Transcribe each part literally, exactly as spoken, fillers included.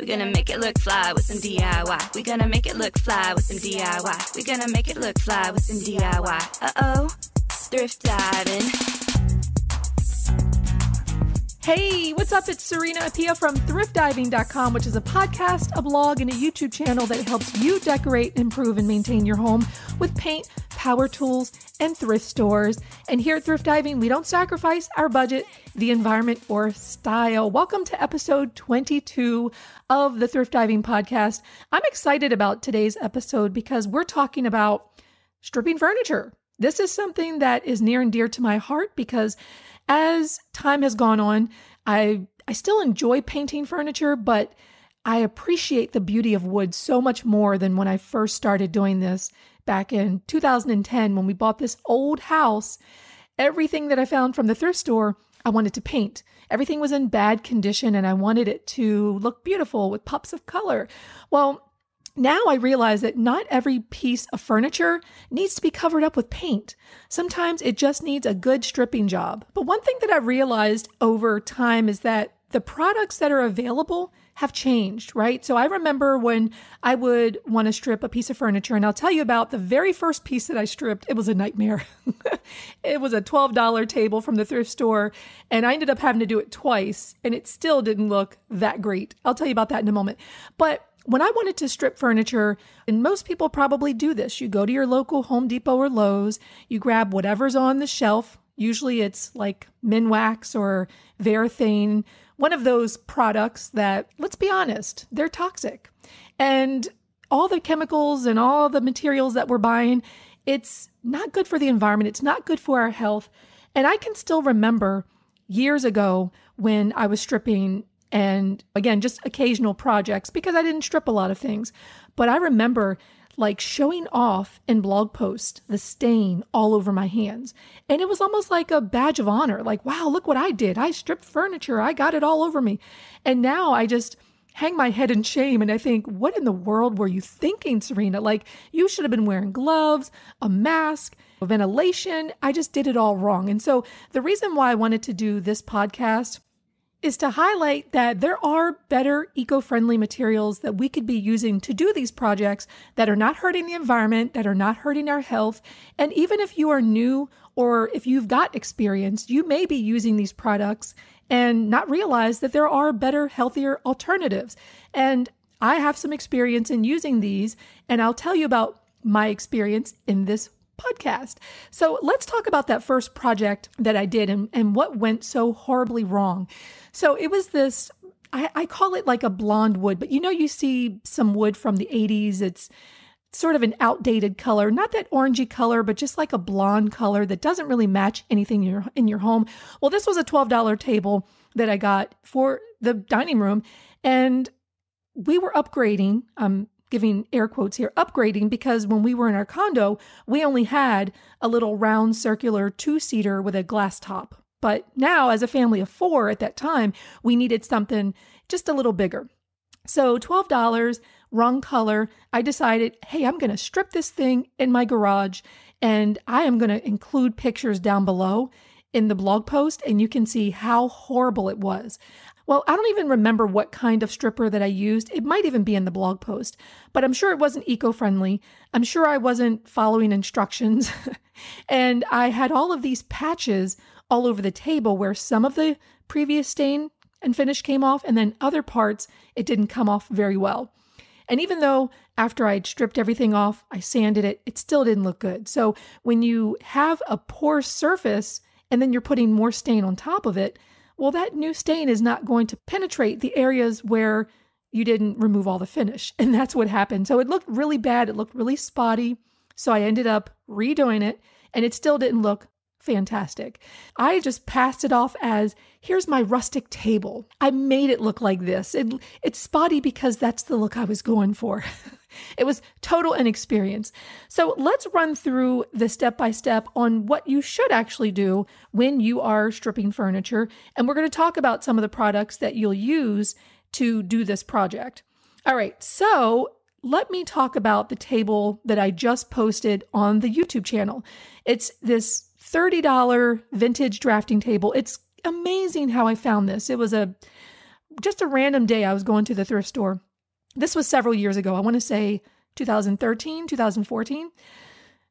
We're gonna make it look fly with some D I Y. We're gonna make it look fly with some D I Y. We're gonna make it look fly with some D I Y. Uh-oh, thrift diving. Hey, what's up? It's Serena Appiah from thrift diving dot com, which is a podcast, a blog, and a YouTube channel that helps you decorate, improve, and maintain your home with paint, power tools, and thrift stores. And here at Thrift Diving, we don't sacrifice our budget, the environment, or style. Welcome to episode twenty-two of the Thrift Diving Podcast. I'm excited about today's episode because we're talking about stripping furniture. This is something that is near and dear to my heart because as time has gone on, I, I still enjoy painting furniture, but I appreciate the beauty of wood so much more than when I first started doing this. Back in two thousand ten, when we bought this old house, everything that I found from the thrift store, I wanted to paint. Everything was in bad condition and I wanted it to look beautiful with pops of color. Well, now I realize that not every piece of furniture needs to be covered up with paint. Sometimes it just needs a good stripping job. But one thing that I realized over time is that the products that are available have changed, right? So I remember when I would want to strip a piece of furniture, and I'll tell you about the very first piece that I stripped. It was a nightmare. It was a twelve dollar table from the thrift store, and I ended up having to do it twice, and it still didn't look that great. I'll tell you about that in a moment. But when I wanted to strip furniture, and most people probably do this, you go to your local Home Depot or Lowe's, you grab whatever's on the shelf. Usually it's like Minwax or Varathane, one of those products that, let's be honest, they're toxic. And all the chemicals and all the materials that we're buying, it's not good for the environment. It's not good for our health. And I can still remember years ago when I was stripping and, again, just occasional projects because I didn't strip a lot of things. But I remember like showing off in blog posts, the stain all over my hands. And it was almost like a badge of honor. Like, wow, look what I did. I stripped furniture. I got it all over me. And now I just hang my head in shame. And I think, what in the world were you thinking, Serena? Like, you should have been wearing gloves, a mask, ventilation. I just did it all wrong. And so the reason why I wanted to do this podcast is to highlight that there are better eco-friendly materials that we could be using to do these projects that are not hurting the environment, that are not hurting our health. And even if you are new or if you've got experience, you may be using these products and not realize that there are better, healthier alternatives. And I have some experience in using these, and I'll tell you about my experience in this podcast. So let's talk about that first project that I did and, and what went so horribly wrong. So it was this, I, I call it like a blonde wood, but you know, you see some wood from the eighties. It's sort of an outdated color, not that orangey color, but just like a blonde color that doesn't really match anything in your, in your home. Well, this was a twelve dollar table that I got for the dining room, and we were upgrading. Um, giving air quotes here, upgrading, because when we were in our condo, we only had a little round circular two-seater with a glass top. But now, as a family of four at that time, we needed something just a little bigger. So twelve dollars, wrong color. I decided, hey, I'm going to strip this thing in my garage, and I am going to include pictures down below in the blog post, and you can see how horrible it was. Well, I don't even remember what kind of stripper that I used. It might even be in the blog post, but I'm sure it wasn't eco-friendly. I'm sure I wasn't following instructions. And I had all of these patches all over the table where some of the previous stain and finish came off, and then other parts, it didn't come off very well. And even though after I'd stripped everything off, I sanded it, it still didn't look good. So when you have a poor surface and then you're putting more stain on top of it, well, that new stain is not going to penetrate the areas where you didn't remove all the finish. And that's what happened. So it looked really bad. It looked really spotty. So I ended up redoing it, and it still didn't look fantastic. I just passed it off as, here's my rustic table. I made it look like this. It, it's spotty because that's the look I was going for. It was total inexperience. So let's run through the step-by-step on what you should actually do when you are stripping furniture. And we're going to talk about some of the products that you'll use to do this project. All right. So let me talk about the table that I just posted on the YouTube channel. It's this thirty dollar vintage drafting table. It's amazing how I found this. It was a just a random day I was going to the thrift store. This was several years ago. I want to say two thousand thirteen, two thousand fourteen.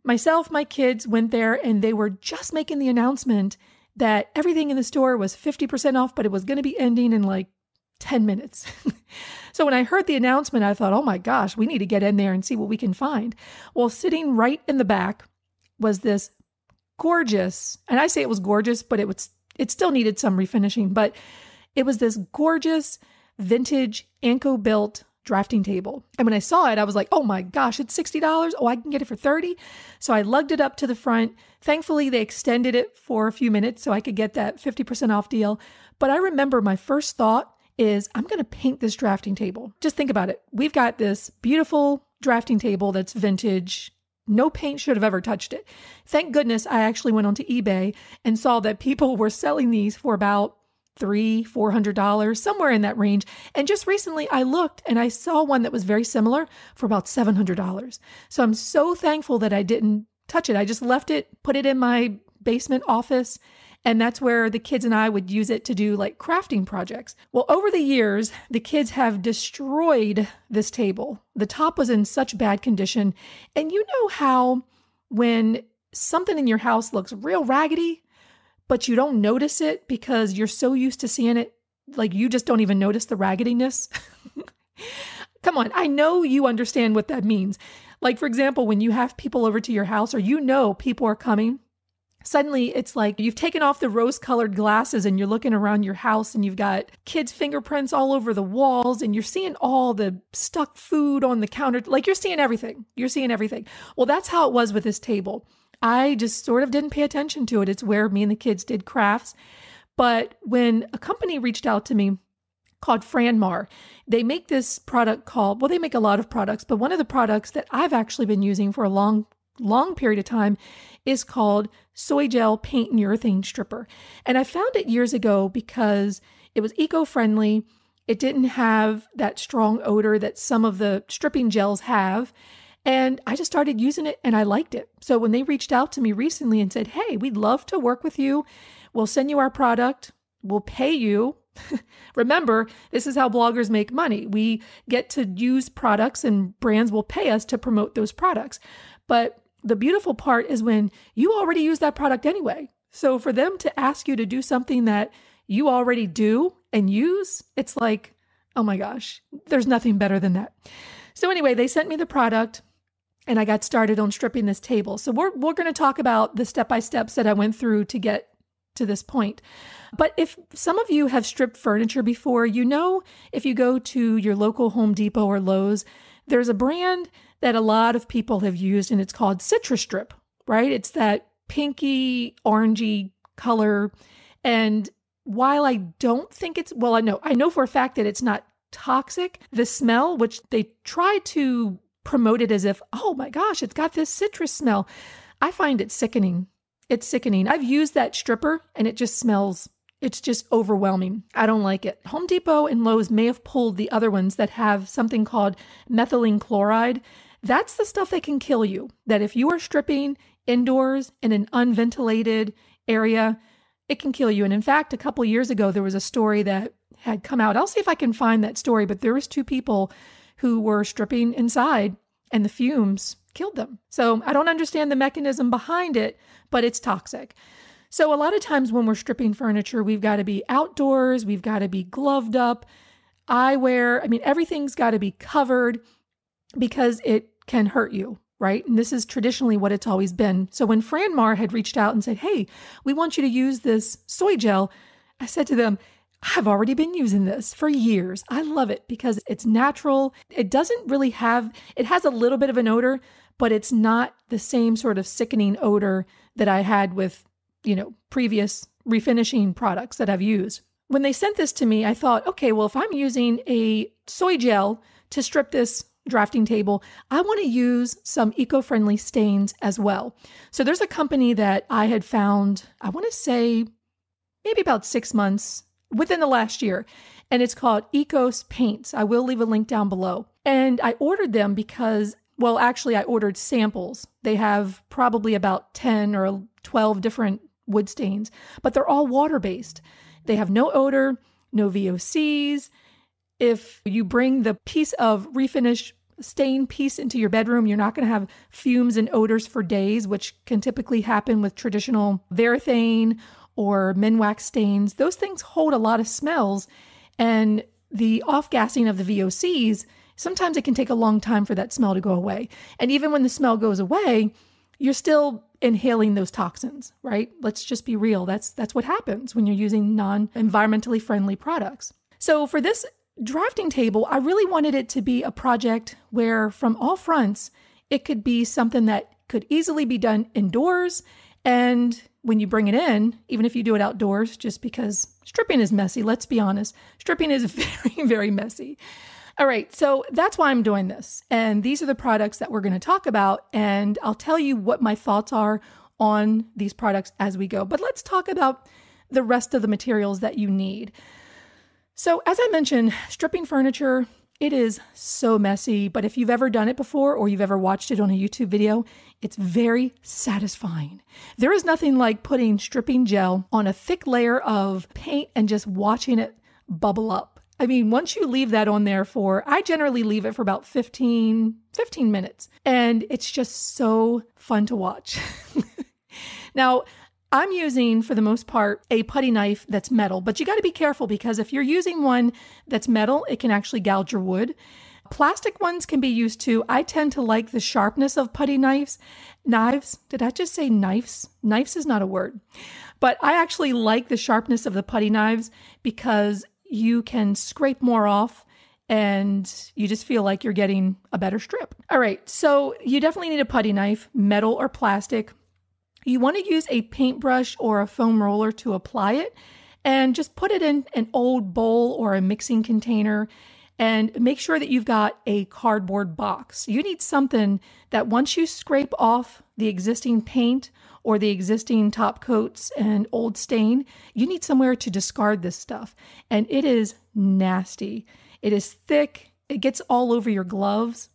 Myself, my kids went there, and they were just making the announcement that everything in the store was fifty percent off, but it was going to be ending in like ten minutes. So when I heard the announcement, I thought, oh my gosh, we need to get in there and see what we can find. Well, sitting right in the back was this gorgeous, and I say it was gorgeous, but it was it still needed some refinishing, but it was this gorgeous vintage Anko-built drafting table. And when I saw it, I was like, oh my gosh, it's sixty dollars. Oh, I can get it for thirty dollars. So I lugged it up to the front. Thankfully, they extended it for a few minutes so I could get that fifty percent off deal. But I remember my first thought is I'm going to paint this drafting table. Just think about it. We've got this beautiful drafting table that's vintage. No paint should have ever touched it. Thank goodness I actually went onto eBay and saw that people were selling these for about three, four hundred dollars, somewhere in that range. And just recently I looked and I saw one that was very similar for about seven hundred dollars. So I'm so thankful that I didn't touch it. I just left it, put it in my basement office, and that's where the kids and I would use it to do like crafting projects. Well, over the years, the kids have destroyed this table. The top was in such bad condition. And you know how when something in your house looks real raggedy, but you don't notice it because you're so used to seeing it, like you just don't even notice the raggediness. Come on, I know you understand what that means. Like, for example, when you have people over to your house or you know people are coming, suddenly it's like you've taken off the rose-colored glasses and you're looking around your house and you've got kids' fingerprints all over the walls and you're seeing all the stuck food on the counter. Like, you're seeing everything. You're seeing everything. Well, that's how it was with this table. I just sort of didn't pay attention to it. It's where me and the kids did crafts. But when a company reached out to me called Franmar, they make this product called, well, they make a lot of products, but one of the products that I've actually been using for a long, long period of time is called Soy Gel Paint and Urethane Stripper. And I found it years ago because it was eco-friendly. It didn't have that strong odor that some of the stripping gels have. And I just started using it and I liked it. So when they reached out to me recently and said, hey, we'd love to work with you. We'll send you our product. We'll pay you. Remember, this is how bloggers make money. We get to use products and brands will pay us to promote those products. But the beautiful part is when you already use that product anyway. So for them to ask you to do something that you already do and use, it's like, oh my gosh, there's nothing better than that. So anyway, they sent me the product. And I got started on stripping this table. So we're, we're going to talk about the step-by-steps that I went through to get to this point. But if some of you have stripped furniture before, you know, if you go to your local Home Depot or Lowe's, there's a brand that a lot of people have used, and it's called Citrus Strip, right? It's that pinky, orangey color. And while I don't think it's, well, I know, I know for a fact that it's not toxic, the smell, which they try to promoted as if, oh my gosh, it's got this citrus smell. I find it sickening. It's sickening. I've used that stripper and it just smells. It's just overwhelming. I don't like it. Home Depot and Lowe's may have pulled the other ones that have something called methylene chloride. That's the stuff that can kill you. That if you are stripping indoors in an unventilated area, it can kill you. And in fact, a couple years ago, there was a story that had come out. I'll see if I can find that story, but there was two people who were stripping inside and the fumes killed them. So I don't understand the mechanism behind it, but it's toxic. So a lot of times when we're stripping furniture, we've got to be outdoors, we've got to be gloved up, eyewear, I mean, everything's got to be covered because it can hurt you, right? And this is traditionally what it's always been. So when Franmar had reached out and said, hey, we want you to use this soy gel, I said to them, I've already been using this for years. I love it because it's natural. It doesn't really have, it has a little bit of an odor, but it's not the same sort of sickening odor that I had with, you know, previous refinishing products that I've used. When they sent this to me, I thought, okay, well, if I'm using a soy gel to strip this drafting table, I want to use some eco-friendly stains as well. So there's a company that I had found, I want to say maybe about six months within the last year, and it's called Ecos Paints. I will leave a link down below. And I ordered them because, well, actually I ordered samples. They have probably about ten or twelve different wood stains, but they're all water-based. They have no odor. no V O Cs. If you bring the piece of refinished stain piece into your bedroom, you're not going to have fumes and odors for days, which can typically happen with traditional Varathane or Minwax stains. Those things hold a lot of smells, and the off-gassing of the V O Cs, sometimes it can take a long time for that smell to go away. And even when the smell goes away, you're still inhaling those toxins, right? Let's just be real. That's, that's what happens when you're using non-environmentally friendly products. So for this drafting table, I really wanted it to be a project where from all fronts, it could be something that could easily be done indoors. And when you bring it in, even if you do it outdoors, just because stripping is messy, let's be honest, stripping is very, very messy. All right, so that's why I'm doing this. And these are the products that we're going to talk about. And I'll tell you what my thoughts are on these products as we go. But let's talk about the rest of the materials that you need. So as I mentioned, stripping furniture, it is so messy. But if you've ever done it before or you've ever watched it on a YouTube video, it's very satisfying. There is nothing like putting stripping gel on a thick layer of paint and just watching it bubble up. I mean, once you leave that on there for, I generally leave it for about fifteen, fifteen minutes, and it's just so fun to watch. Now, I'm using, for the most part, a putty knife that's metal, but you got to be careful because if you're using one that's metal, it can actually gouge your wood. Plastic ones can be used too. I tend to like the sharpness of putty knives. Knives, did I just say knives? Knives is not a word, but I actually like the sharpness of the putty knives because you can scrape more off and you just feel like you're getting a better strip. All right, so you definitely need a putty knife, metal or plastic. You want to use a paintbrush or a foam roller to apply it, and just put it in an old bowl or a mixing container, and make sure that you've got a cardboard box. You need something that once you scrape off the existing paint or the existing top coats and old stain, you need somewhere to discard this stuff. And it is nasty. It is thick. It gets all over your gloves.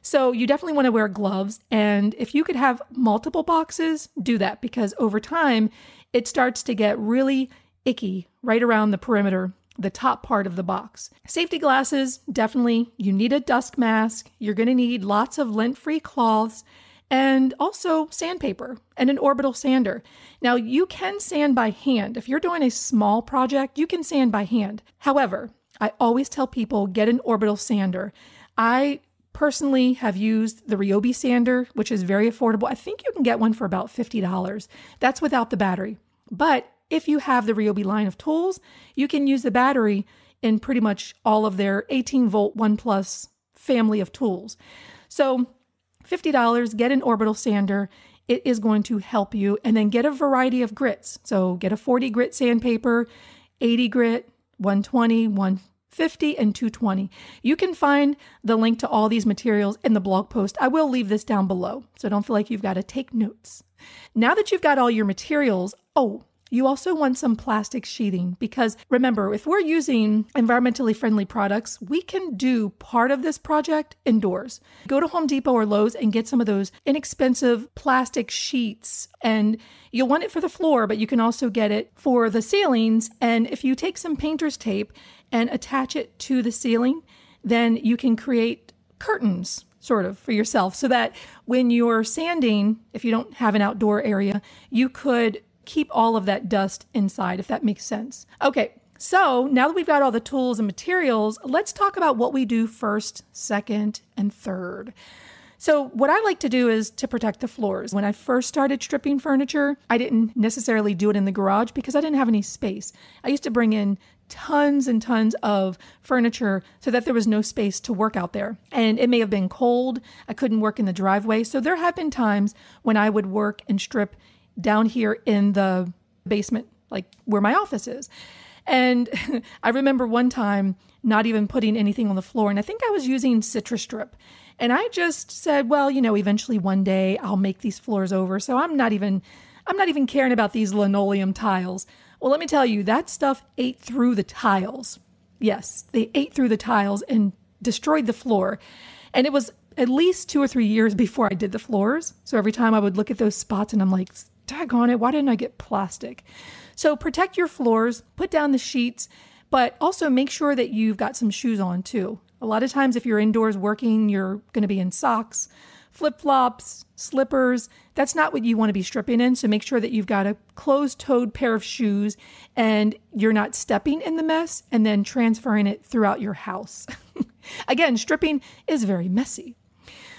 So you definitely want to wear gloves. And if you could have multiple boxes, do that, because over time, it starts to get really icky right around the perimeter, the top part of the box. Safety glasses, definitely. You need a dust mask. You're going to need lots of lint-free cloths, and also sandpaper and an orbital sander. Now, you can sand by hand. If you're doing a small project, you can sand by hand. However, I always tell people get an orbital sander. I personally have used the Ryobi sander, which is very affordable. I think you can get one for about fifty dollars. That's without the battery. But if you have the Ryobi line of tools, you can use the battery in pretty much all of their eighteen volt OnePlus family of tools. So fifty dollars, get an orbital sander. It is going to help you. And then get a variety of grits. So get a forty grit sandpaper, eighty grit, one twenty, one fifty, and two twenty. You can find the link to all these materials in the blog post. I will leave this down below, so don't feel like you've got to take notes. Now that you've got all your materials, oh, you also want some plastic sheathing, because remember, if we're using environmentally friendly products, we can do part of this project indoors. Go to Home Depot or Lowe's and get some of those inexpensive plastic sheets, and you'll want it for the floor, but you can also get it for the ceilings. And if you take some painter's tape and attach it to the ceiling, then you can create curtains, sort of, for yourself, so that when you're sanding, if you don't have an outdoor area, you could keep all of that dust inside, if that makes sense. Okay, so now that we've got all the tools and materials, let's talk about what we do first, second, and third. So what I like to do is to protect the floors. When I first started stripping furniture, I didn't necessarily do it in the garage because I didn't have any space. I used to bring in tons and tons of furniture so that there was no space to work out there. And it may have been cold. I couldn't work in the driveway. So there have been times when I would work and strip down here in the basement, like where my office is. And I remember one time not even putting anything on the floor. And I think I was using Citrus Strip. And I just said, well, you know, eventually one day I'll make these floors over. So I'm not even, I'm not even caring about these linoleum tiles. Well, let me tell you, that stuff ate through the tiles. Yes, they ate through the tiles and destroyed the floor. And it was at least two or three years before I did the floors. So every time I would look at those spots and I'm like, daggone it, why didn't I get plastic? So protect your floors, put down the sheets, but also make sure that you've got some shoes on too. A lot of times if you're indoors working, you're going to be in socks, flip-flops, slippers. That's not what you want to be stripping in. So make sure that you've got a closed-toed pair of shoes and you're not stepping in the mess and then transferring it throughout your house. Again, stripping is very messy.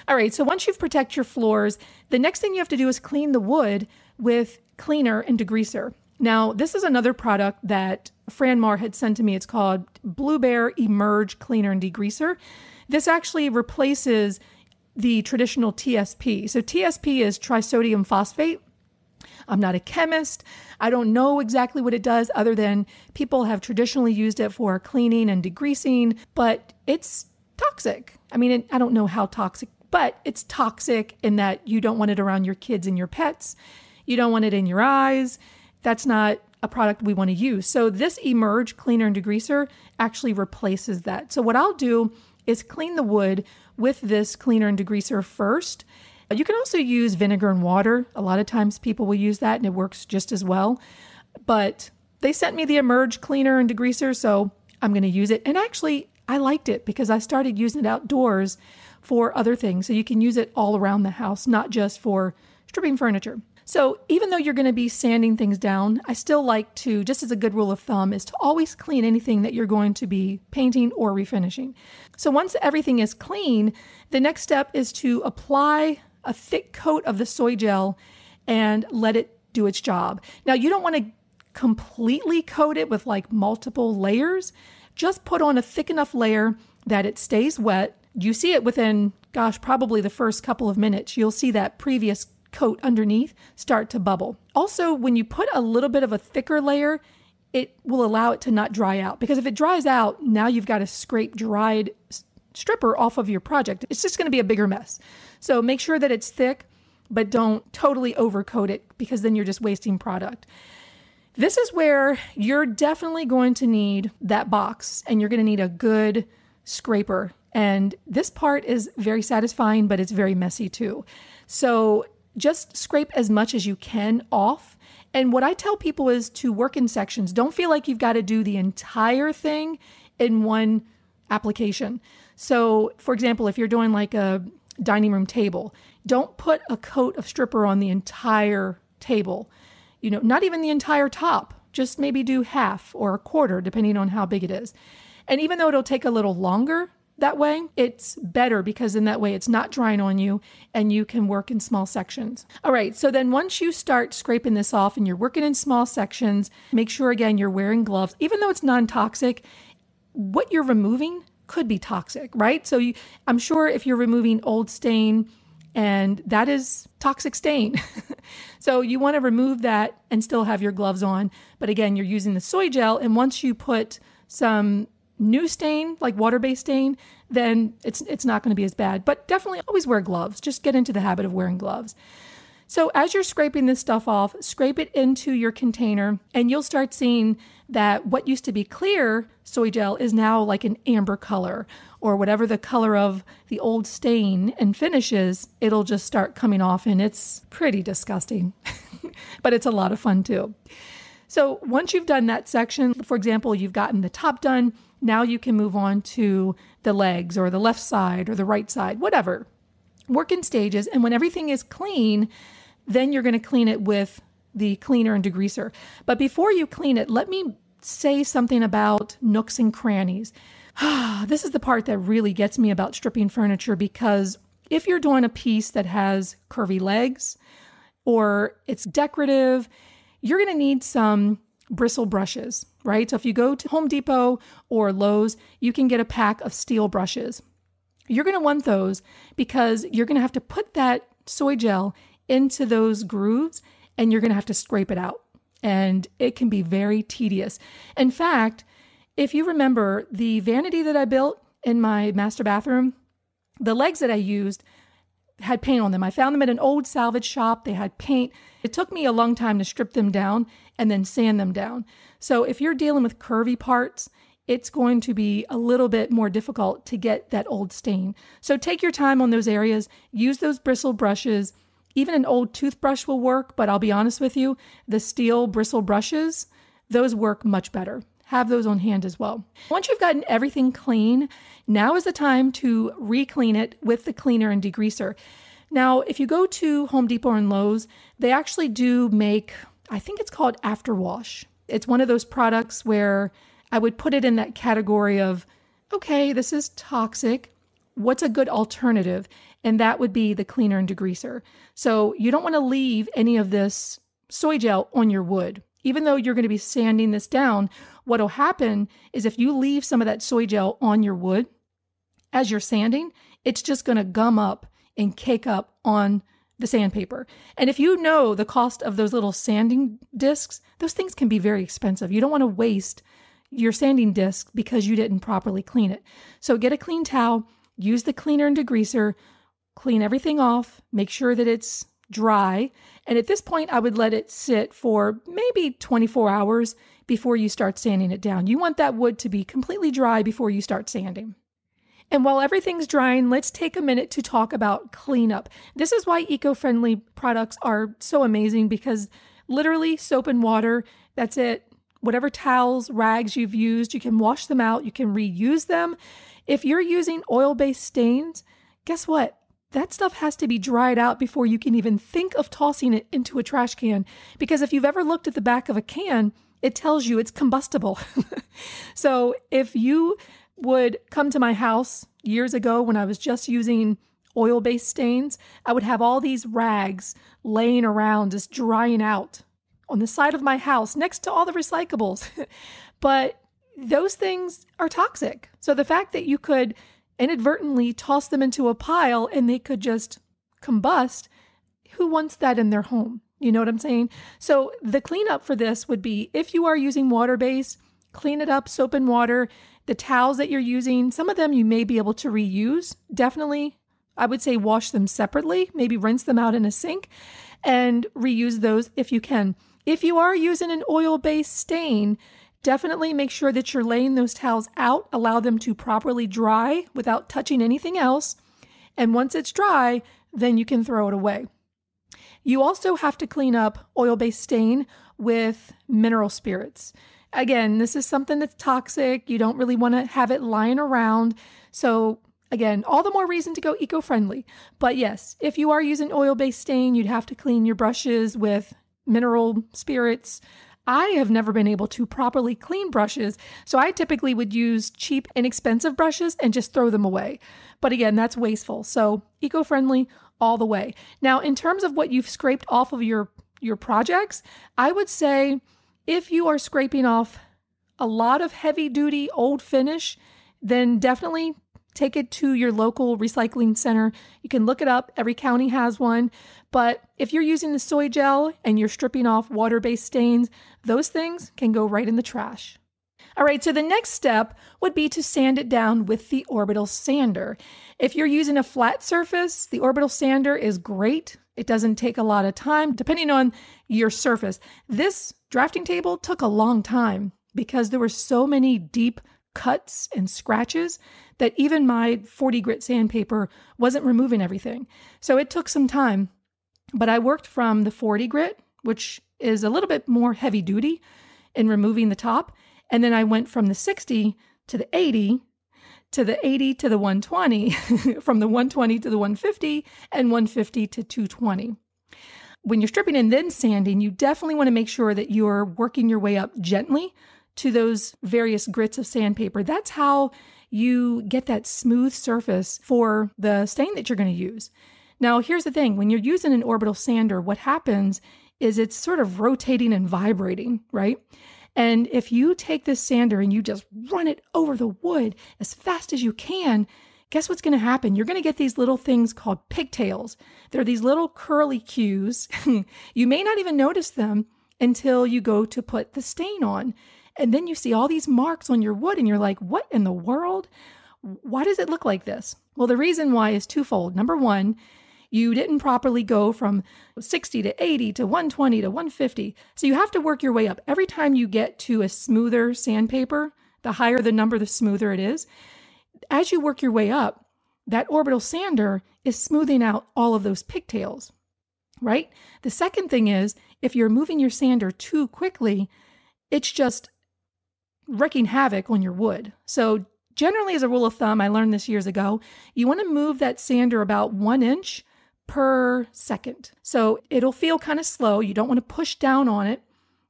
All right, so once you've protected your floors, the next thing you have to do is clean the wood with cleaner and degreaser. Now, this is another product that Franmar had sent to me. It's called Blue Bear Emerge Cleaner and Degreaser. This actually replaces the traditional T S P. So T S P is trisodium phosphate. I'm not a chemist. I don't know exactly what it does other than people have traditionally used it for cleaning and degreasing, but it's toxic. I mean, it, I don't know how toxic, but it's toxic in that you don't want it around your kids and your pets. You don't want it in your eyes. That's not a product we want to use. So this Emerge Cleaner and Degreaser actually replaces that. So what I'll do is clean the wood with this cleaner and degreaser first. You can also use vinegar and water. A lot of times people will use that and it works just as well. But they sent me the Emerge Cleaner and Degreaser, so I'm going to use it. And actually, I liked it because I started using it outdoors for other things. So you can use it all around the house, not just for stripping furniture. So even though you're going to be sanding things down, I still like to, just as a good rule of thumb, is to always clean anything that you're going to be painting or refinishing. So once everything is clean, the next step is to apply a thick coat of the soy gel and let it do its job. Now you don't want to completely coat it with like multiple layers. Just put on a thick enough layer that it stays wet. You see it within, gosh, probably the first couple of minutes. You'll see that previous coat underneath start to bubble. Also, when you put a little bit of a thicker layer, it will allow it to not dry out, because if it dries out, now you've got to scrape dried stripper off of your project. It's just going to be a bigger mess. So make sure that it's thick, but don't totally overcoat it, because then you're just wasting product. This is where you're definitely going to need that box, and you're going to need a good scraper. And this part is very satisfying, but it's very messy too. So just scrape as much as you can off. And what I tell people is to work in sections. Don't feel like you've got to do the entire thing in one application. So for example, if you're doing like a dining room table, don't put a coat of stripper on the entire table. You know, not even the entire top, just maybe do half or a quarter, depending on how big it is. And even though it'll take a little longer, that way, it's better, because in that way it's not drying on you and you can work in small sections. All right, so then once you start scraping this off and you're working in small sections, make sure again you're wearing gloves. Even though it's non-toxic, what you're removing could be toxic, right? So you, I'm sure if you're removing old stain, and that is toxic stain. So you want to remove that and still have your gloves on. But again, you're using the soy gel, and once you put some new stain, like water-based stain, then it's it's not going to be as bad. But definitely always wear gloves. Just get into the habit of wearing gloves. So as you're scraping this stuff off, scrape it into your container, and you'll start seeing that what used to be clear soy gel is now like an amber color, or whatever the color of the old stain and finishes, it'll just start coming off, and it's pretty disgusting, but it's a lot of fun too. So once you've done that section, for example, you've gotten the top done, now you can move on to the legs or the left side or the right side, whatever. Work in stages. And when everything is clean, then you're going to clean it with the cleaner and degreaser. But before you clean it, let me say something about nooks and crannies. This is the part that really gets me about stripping furniture, because if you're doing a piece that has curvy legs or it's decorative, you're going to need some bristle brushes, right? So if you go to Home Depot or Lowe's, you can get a pack of steel brushes. You're going to want those because you're going to have to put that soy gel into those grooves, and you're going to have to scrape it out. And it can be very tedious. In fact, if you remember the vanity that I built in my master bathroom, the legs that I used had paint on them. I found them at an old salvage shop. They had paint. It took me a long time to strip them down and then sand them down. So if you're dealing with curvy parts, it's going to be a little bit more difficult to get that old stain. So take your time on those areas. Use those bristle brushes. Even an old toothbrush will work, but I'll be honest with you, the steel bristle brushes, those work much better. have those on hand as well. Once you've gotten everything clean, now is the time to re-clean it with the cleaner and degreaser. Now, if you go to Home Depot and Lowe's, they actually do make, I think it's called afterwash. It's one of those products where I would put it in that category of, okay, this is toxic. What's a good alternative? And that would be the cleaner and degreaser. So you don't want to leave any of this soy gel on your wood. Even though you're going to be sanding this down, what'll happen is if you leave some of that soy gel on your wood as you're sanding, it's just going to gum up and cake up on the sandpaper. And if you know the cost of those little sanding discs, those things can be very expensive. You don't want to waste your sanding disc because you didn't properly clean it. So get a clean towel, use the cleaner and degreaser, clean everything off, make sure that it's dry. And at this point, I would let it sit for maybe twenty-four hours before you start sanding it down. You want that wood to be completely dry before you start sanding. And while everything's drying, let's take a minute to talk about cleanup. This is why eco-friendly products are so amazing, because literally soap and water, that's it. Whatever towels, rags you've used, you can wash them out, you can reuse them. If you're using oil-based stains, guess what? That stuff has to be dried out before you can even think of tossing it into a trash can. Because if you've ever looked at the back of a can, it tells you it's combustible. So if you would come to my house years ago when I was just using oil-based stains, I would have all these rags laying around just drying out on the side of my house next to all the recyclables. But those things are toxic. So the fact that you could inadvertently toss them into a pile and they could just combust, who wants that in their home? You know what I'm saying? So the cleanup for this would be, if you are using water-based, clean it up, soap and water. The towels that you're using, some of them you may be able to reuse. Definitely, I would say wash them separately, maybe rinse them out in a sink and reuse those if you can. If you are using an oil-based stain, definitely make sure that you're laying those towels out, allow them to properly dry without touching anything else. And once it's dry, then you can throw it away. You also have to clean up oil-based stain with mineral spirits. Again, this is something that's toxic. You don't really want to have it lying around. So again, all the more reason to go eco-friendly. But yes, if you are using oil-based stain, you'd have to clean your brushes with mineral spirits. I have never been able to properly clean brushes, so I typically would use cheap, inexpensive brushes and just throw them away. But again, that's wasteful. So eco-friendly all the way. Now, in terms of what you've scraped off of your, your projects, I would say if you are scraping off a lot of heavy-duty old finish, then definitely take it to your local recycling center. You can look it up. Every county has one. But if you're using the soy gel and you're stripping off water-based stains, those things can go right in the trash. All right, so the next step would be to sand it down with the orbital sander. If you're using a flat surface, the orbital sander is great. It doesn't take a lot of time, depending on your surface. This drafting table took a long time because there were so many deep cuts and scratches that even my forty grit sandpaper wasn't removing everything. So it took some time, but I worked from the forty grit, which is a little bit more heavy duty in removing the top. And then I went from the sixty to the eighty, to the eighty to the one twenty, from the one twenty to the one fifty, and one fifty to two twenty. When you're stripping and then sanding, you definitely want to make sure that you're working your way up gently to those various grits of sandpaper. That's how you get that smooth surface for the stain that you're going to use. Now, here's the thing. When you're using an orbital sander, what happens is it's sort of rotating and vibrating, right? And if you take this sander and you just run it over the wood as fast as you can, guess what's going to happen? You're going to get these little things called pigtails. They're these little curly cues. You may not even notice them until you go to put the stain on. And then you see all these marks on your wood and you're like, what in the world? Why does it look like this? Well, the reason why is twofold. Number one, you didn't properly go from sixty to eighty to one twenty to one fifty. So you have to work your way up. Every time you get to a smoother sandpaper, the higher the number, the smoother it is. As you work your way up, that orbital sander is smoothing out all of those pigtails, right? The second thing is, if you're moving your sander too quickly, it's just wreaking havoc on your wood. So generally, as a rule of thumb, I learned this years ago, you want to move that sander about one inch per second. So it'll feel kind of slow. You don't want to push down on it,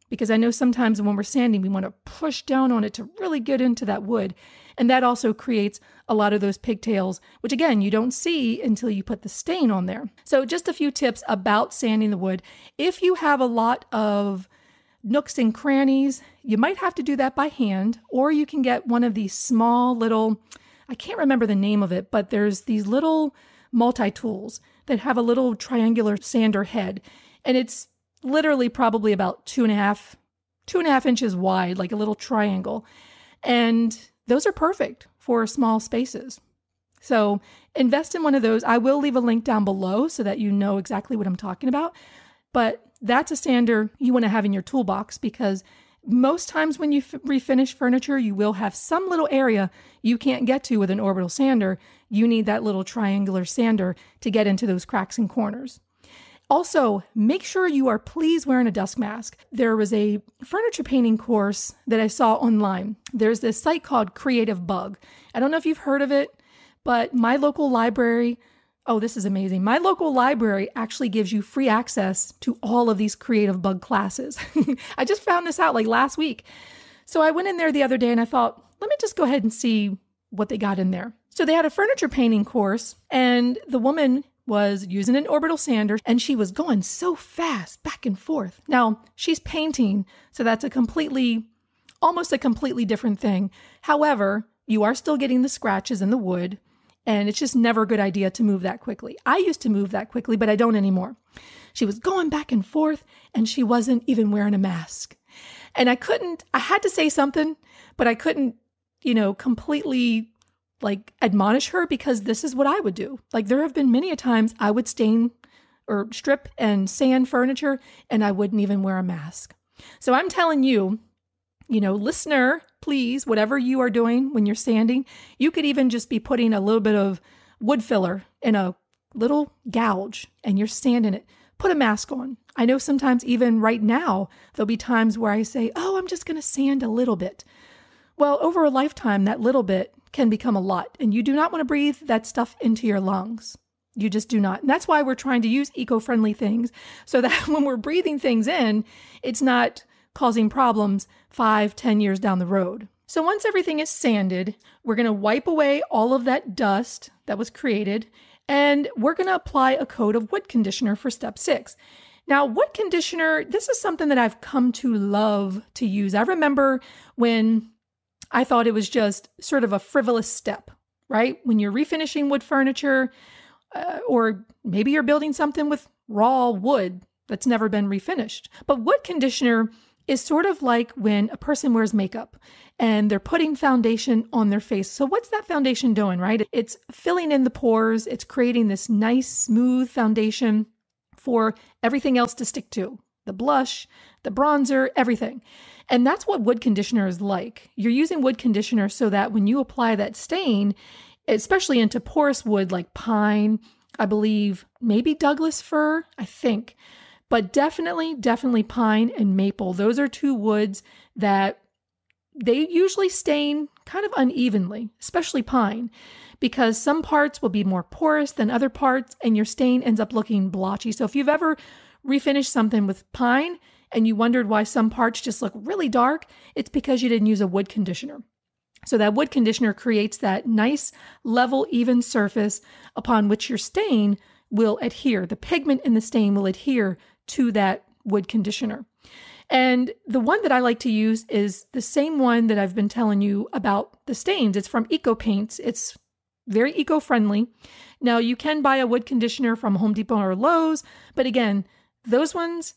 because I know sometimes when we're sanding, we want to push down on it to really get into that wood. And that also creates a lot of those pigtails, which again, you don't see until you put the stain on there. So just a few tips about sanding the wood. If you have a lot of nooks and crannies, you might have to do that by hand, or you can get one of these small little, I can't remember the name of it, but there's these little multi-tools that have a little triangular sander head. And it's literally probably about two and a half, two and a half inches wide, like a little triangle. And those are perfect for small spaces. So invest in one of those. I will leave a link down below so that you know exactly what I'm talking about. But that's a sander you want to have in your toolbox, because most times when you f refinish furniture, you will have some little area you can't get to with an orbital sander. You need that little triangular sander to get into those cracks and corners. Also, make sure you are please wearing a dust mask. There was a furniture painting course that I saw online. There's this site called CreativeBug. I don't know if you've heard of it, but my local library, oh, this is amazing. My local library actually gives you free access to all of these CreativeBug classes. I just found this out like last week. So I went in there the other day and I thought, let me just go ahead and see what they got in there. So they had a furniture painting course, and the woman was using an orbital sander, and she was going so fast back and forth. Now, she's painting, so that's a completely, almost a completely different thing. However, you are still getting the scratches in the wood, and it's just never a good idea to move that quickly. I used to move that quickly, but I don't anymore. She was going back and forth, and she wasn't even wearing a mask. And I couldn't, I had to say something, but I couldn't, you know, completely like admonish her, because this is what I would do. Like, there have been many a times I would stain or strip and sand furniture, and I wouldn't even wear a mask. So I'm telling you, you know, listener, please, whatever you are doing when you're sanding, you could even just be putting a little bit of wood filler in a little gouge and you're sanding it. Put a mask on. I know sometimes even right now, there'll be times where I say, oh, I'm just going to sand a little bit. Well, over a lifetime, that little bit can become a lot, and you do not want to breathe that stuff into your lungs. You just do not. And that's why we're trying to use eco-friendly things, so that when we're breathing things in, it's not causing problems five, ten years down the road. So once everything is sanded, we're going to wipe away all of that dust that was created, and we're going to apply a coat of wood conditioner for step six. Now, wood conditioner, this is something that I've come to love to use. I remember when I thought it was just sort of a frivolous step, right? When you're refinishing wood furniture, uh, or maybe you're building something with raw wood that's never been refinished. But wood conditioner is sort of like when a person wears makeup and they're putting foundation on their face. So what's that foundation doing, right? It's filling in the pores. It's creating this nice, smooth foundation for everything else to stick to. The blush, the bronzer, everything. And that's what wood conditioner is like. You're using wood conditioner so that when you apply that stain, especially into porous wood like pine, I believe, maybe Douglas fir, I think, but definitely, definitely pine and maple. Those are two woods that they usually stain kind of unevenly, especially pine, because some parts will be more porous than other parts, and your stain ends up looking blotchy. So if you've ever refinish something with pine and you wondered why some parts just look really dark, it's because you didn't use a wood conditioner. So that wood conditioner creates that nice, level, even surface upon which your stain will adhere. The pigment in the stain will adhere to that wood conditioner. And the one that I like to use is the same one that I've been telling you about the stains. It's from Ecos Paints. It's very eco-friendly. Now, you can buy a wood conditioner from Home Depot or Lowe's, but again, those ones,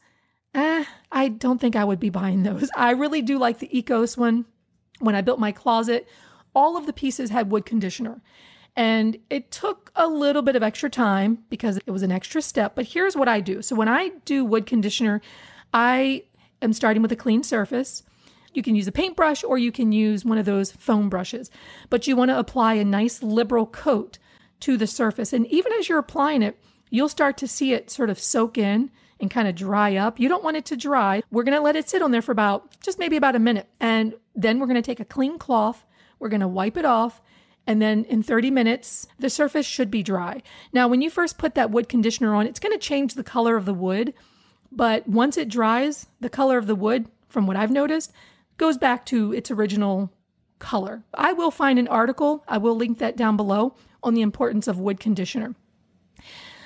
eh, I don't think I would be buying those. I really do like the Ecos one. When I built my closet, all of the pieces had wood conditioner. And it took a little bit of extra time because it was an extra step. But here's what I do. So when I do wood conditioner, I am starting with a clean surface. You can use a paintbrush or you can use one of those foam brushes. But you want to apply a nice liberal coat to the surface. And even as you're applying it, you'll start to see it sort of soak in and kind of dry up. You don't want it to dry. We're going to let it sit on there for about, just maybe about a minute. And Then we're going to take a clean cloth, we're going to wipe it off, and then in thirty minutes, the surface should be dry. Now, when you first put that wood conditioner on, it's going to change the color of the wood, but once it dries, the color of the wood, from what I've noticed, goes back to its original color. I will find an article, I will link that down below, on the importance of wood conditioner.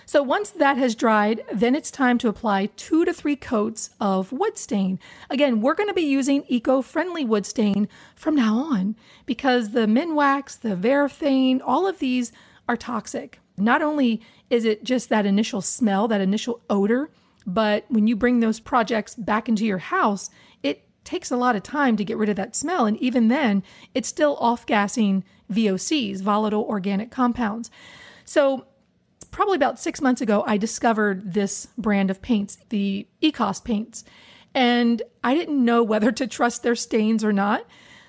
So once that has dried, then it's time to apply two to three coats of wood stain. Again, we're going to be using eco-friendly wood stain from now on because the Minwax, the Varathane, all of these are toxic. Not only is it just that initial smell, that initial odor, but when you bring those projects back into your house, it takes a lot of time to get rid of that smell. And even then, it's still off-gassing V O Cs, volatile organic compounds. So probably about six months ago, I discovered this brand of paints, the Ecos Paints, and I didn't know whether to trust their stains or not.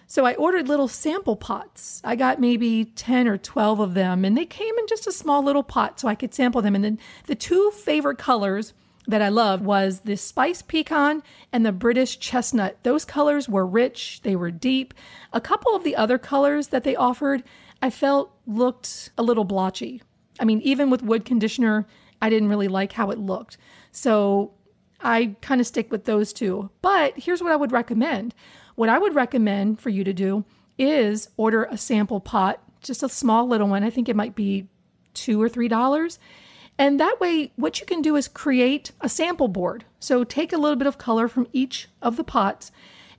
So I ordered little sample pots. I got maybe ten or twelve of them, and they came in just a small little pot so I could sample them. And then the two favorite colors that I loved was the Spice Pecan and the British Chestnut. Those colors were rich, they were deep. A couple of the other colors that they offered, I felt looked a little blotchy. I mean, even with wood conditioner, I didn't really like how it looked. So I kind of stick with those two. But here's what I would recommend. What I would recommend for you to do is order a sample pot, just a small little one. I think it might be two or three dollars. And that way, what you can do is create a sample board. So take a little bit of color from each of the pots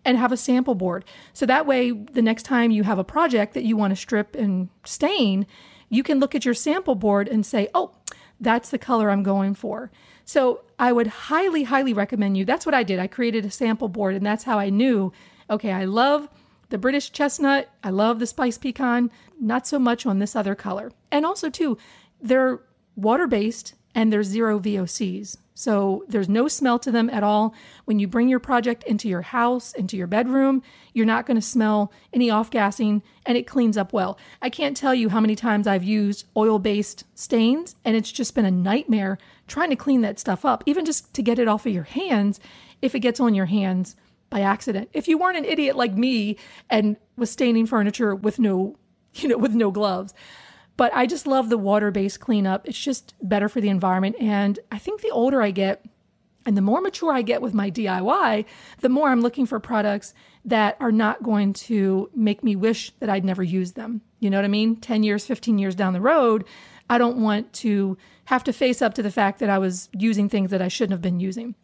and have a sample board. So that way, the next time you have a project that you want to strip and stain, you can look at your sample board and say, oh, that's the color I'm going for. So I would highly, highly recommend you. That's what I did. I created a sample board, and that's how I knew, okay, I love the British Chestnut. I love the Spice Pecan, not so much on this other color. And also too, they're water-based and they're zero V O Cs. So there's no smell to them at all. When you bring your project into your house, into your bedroom, you're not going to smell any off-gassing, and it cleans up well. I can't tell you how many times I've used oil-based stains, and it's just been a nightmare trying to clean that stuff up, even just to get it off of your hands if it gets on your hands by accident. If you weren't an idiot like me and was staining furniture with no, you know, with no gloves. But I just love the water-based cleanup. It's just better for the environment. And I think the older I get and the more mature I get with my D I Y, the more I'm looking for products that are not going to make me wish that I'd never used them. You know what I mean? ten years, fifteen years down the road, I don't want to have to face up to the fact that I was using things that I shouldn't have been using.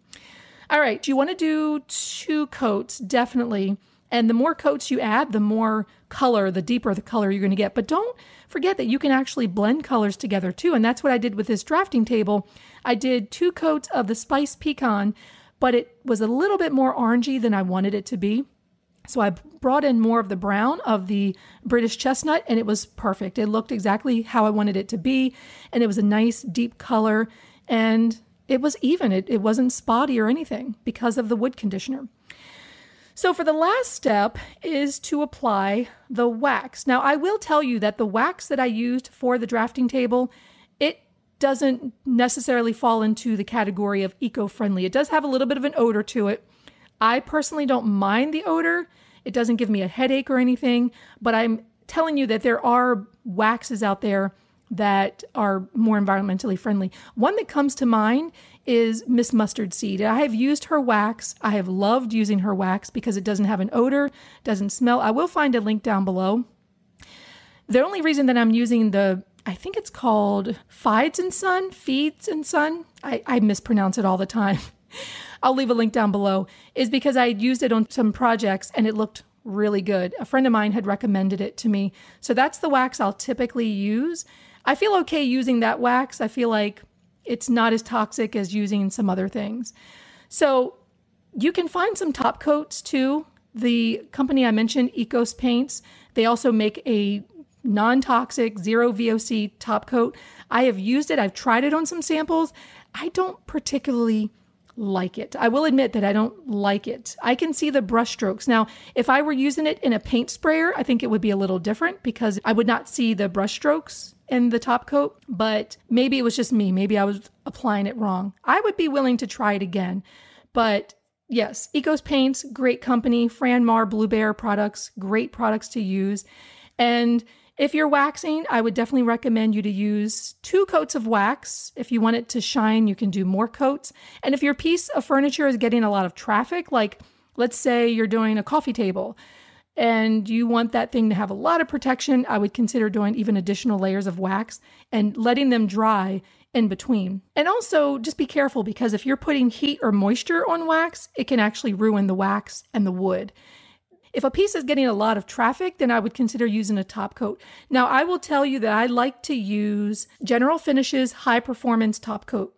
All right, you want to do two coats, definitely. And the more coats you add, the more color, the deeper the color you're going to get. But don't forget that you can actually blend colors together too. And that's what I did with this drafting table. I did two coats of the Spice Pecan, but it was a little bit more orangey than I wanted it to be. So I brought in more of the brown of the British Chestnut, and it was perfect. It looked exactly how I wanted it to be. And it was a nice deep color, and it was even. It, it wasn't spotty or anything because of the wood conditioner. So for the last step is to apply the wax. Now, I will tell you that the wax that I used for the drafting table, it doesn't necessarily fall into the category of eco-friendly. It does have a little bit of an odor to it. I personally don't mind the odor. It doesn't give me a headache or anything, but I'm telling you that there are waxes out there that are more environmentally friendly. One that comes to mind is Miss Mustard Seed. I have used her wax. I have loved using her wax because it doesn't have an odor, doesn't smell. I will find a link down below. The only reason that I'm using the, I think it's called Fiddes and Sons, Fiddes and Sons. I, I mispronounce it all the time. I'll leave a link down below, is because I used it on some projects and it looked really good. A friend of mine had recommended it to me. So that's the wax I'll typically use. I feel okay using that wax. I feel like it's not as toxic as using some other things. So you can find some top coats too. The company I mentioned, Ecos Paints, they also make a non-toxic, zero V O C top coat. I have used it. I've tried it on some samples. I don't particularly like it. I will admit that I don't like it. I can see the brush strokes. Now, if I were using it in a paint sprayer, I think it would be a little different because I would not see the brush strokes in the top coat, but maybe it was just me. Maybe I was applying it wrong. I would be willing to try it again, but yes, Ecos Paints, great company. Franmar, Blue Bear products, great products to use. And if you're waxing, I would definitely recommend you to use two coats of wax. If you want it to shine, you can do more coats. And if your piece of furniture is getting a lot of traffic, like let's say you're doing a coffee table and you want that thing to have a lot of protection, I would consider doing even additional layers of wax and letting them dry in between. And also just be careful, because if you're putting heat or moisture on wax, it can actually ruin the wax and the wood. If a piece is getting a lot of traffic, then I would consider using a top coat. Now, I will tell you that I like to use General Finishes High Performance Top Coat.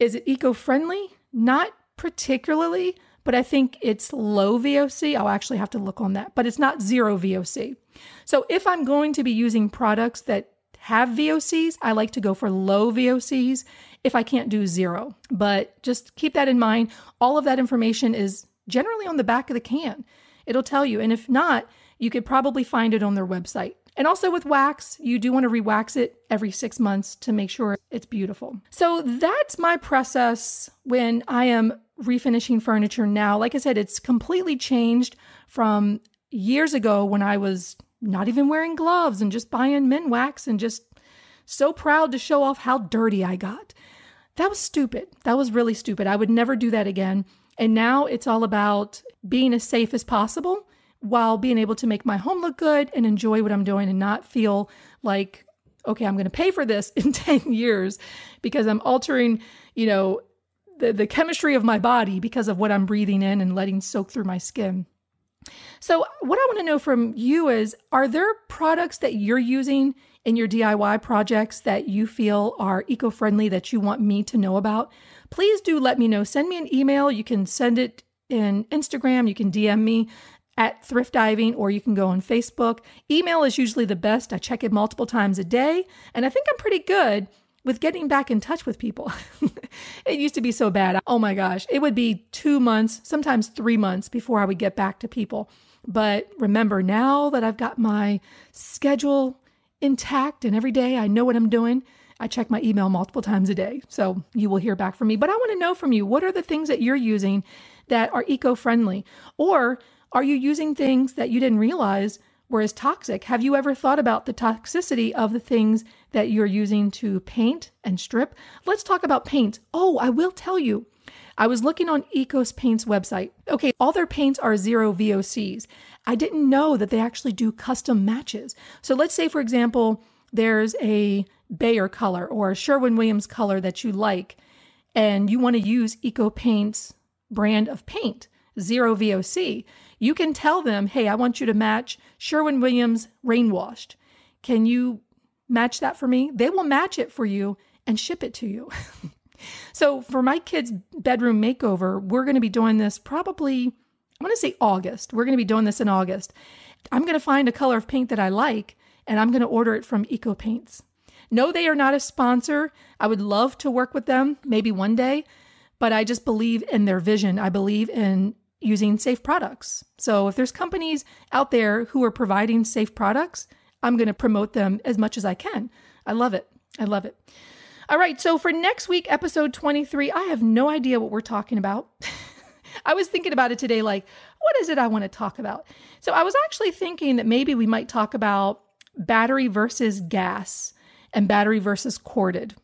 Is it eco-friendly? Not particularly, but I think it's low V O C. I'll actually have to look on that, but it's not zero V O C. So if I'm going to be using products that have V O Cs, I like to go for low V O Cs if I can't do zero. But just keep that in mind. All of that information is generally on the back of the can. It'll tell you. And if not, you could probably find it on their website. And also with wax, you do want to re-wax it every six months to make sure it's beautiful. So that's my process when I am refinishing furniture now. Like I said, it's completely changed from years ago when I was not even wearing gloves and just buying Minwax and just so proud to show off how dirty I got. That was stupid. That was really stupid. I would never do that again. And now it's all about being as safe as possible while being able to make my home look good and enjoy what I'm doing and not feel like, okay, I'm going to pay for this in ten years because I'm altering, you know, the, the chemistry of my body because of what I'm breathing in and letting soak through my skin. So what I want to know from you is, are there products that you're using in your D I Y projects that you feel are eco-friendly that you want me to know about? Please do let me know. Send me an email. You can send it in Instagram. You can D M me at Thrift Diving, or you can go on Facebook. Email is usually the best. I check it multiple times a day, and I think I'm pretty good with getting back in touch with people. It used to be so bad. Oh my gosh. It would be two months, sometimes three months before I would get back to people. But remember, now that I've got my schedule intact and every day I know what I'm doing, I check my email multiple times a day. So you will hear back from me. But I want to know from you, what are the things that you're using that are eco-friendly? Or are you using things that you didn't realize were as toxic? Have you ever thought about the toxicity of the things that you're using to paint and strip? Let's talk about paint. Oh, I will tell you, I was looking on Ecos Paints website. Okay, all their paints are zero V O Cs. I didn't know that they actually do custom matches. So let's say, for example, there's a Bayer color or a Sherwin-Williams color that you like, and you want to use Ecos Paints brand of paint, zero V O C. You can tell them, hey, I want you to match Sherwin-Williams Rain Washed. Can you match that for me? They will match it for you and ship it to you. So for my kids' bedroom makeover, we're going to be doing this probably, I'm going to say August. We're going to be doing this in August. I'm going to find a color of paint that I like, and I'm going to order it from Ecos Paints. No, they are not a sponsor. I would love to work with them maybe one day, but I just believe in their vision. I believe in using safe products. So if there's companies out there who are providing safe products, I'm going to promote them as much as I can. I love it. I love it. All right, so for next week, episode twenty-three, I have no idea what we're talking about. I was thinking about it today, like, what is it I want to talk about? So I was actually thinking that maybe we might talk about battery versus gas and battery versus corded,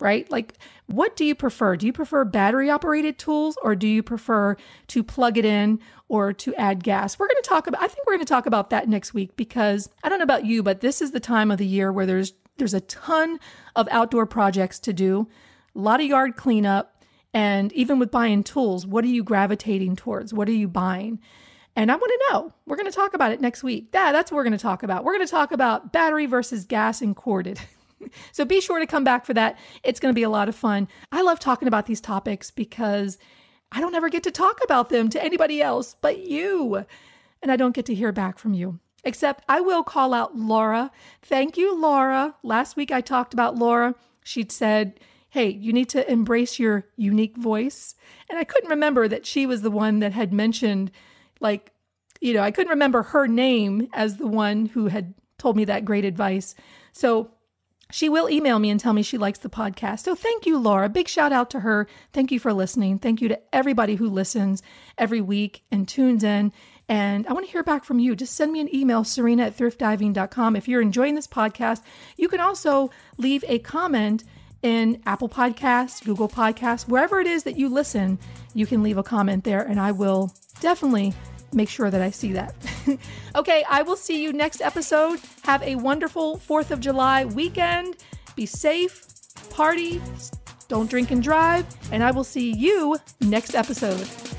right? Like, what do you prefer? Do you prefer battery-operated tools, or do you prefer to plug it in or to add gas? We're going to talk about, I think we're going to talk about that next week, because I don't know about you, but this is the time of the year where there's There's a ton of outdoor projects to do, a lot of yard cleanup, and even with buying tools, what are you gravitating towards? What are you buying? And I want to know. We're going to talk about it next week. Yeah, that's what we're going to talk about. We're going to talk about battery versus gas and corded. So be sure to come back for that. It's going to be a lot of fun. I love talking about these topics because I don't ever get to talk about them to anybody else but you. And I don't get to hear back from you. Except I will call out Laura. Thank you, Laura. Last week I talked about Laura. She'd said, hey, you need to embrace your unique voice. And I couldn't remember that she was the one that had mentioned, like, you know, I couldn't remember her name as the one who had told me that great advice. So She will email me and tell me she likes the podcast. So thank you, Laura. Big shout out to her. Thank you for listening. Thank you to everybody who listens every week and tunes in. And I want to hear back from you. Just send me an email, serena at thrift diving dot com. If you're enjoying this podcast, you can also leave a comment in Apple Podcasts, Google Podcasts, wherever it is that you listen, you can leave a comment there. And I will definitely make sure that I see that. Okay, I will see you next episode. Have a wonderful fourth of July weekend. Be safe, party, don't drink and drive, and I will see you next episode.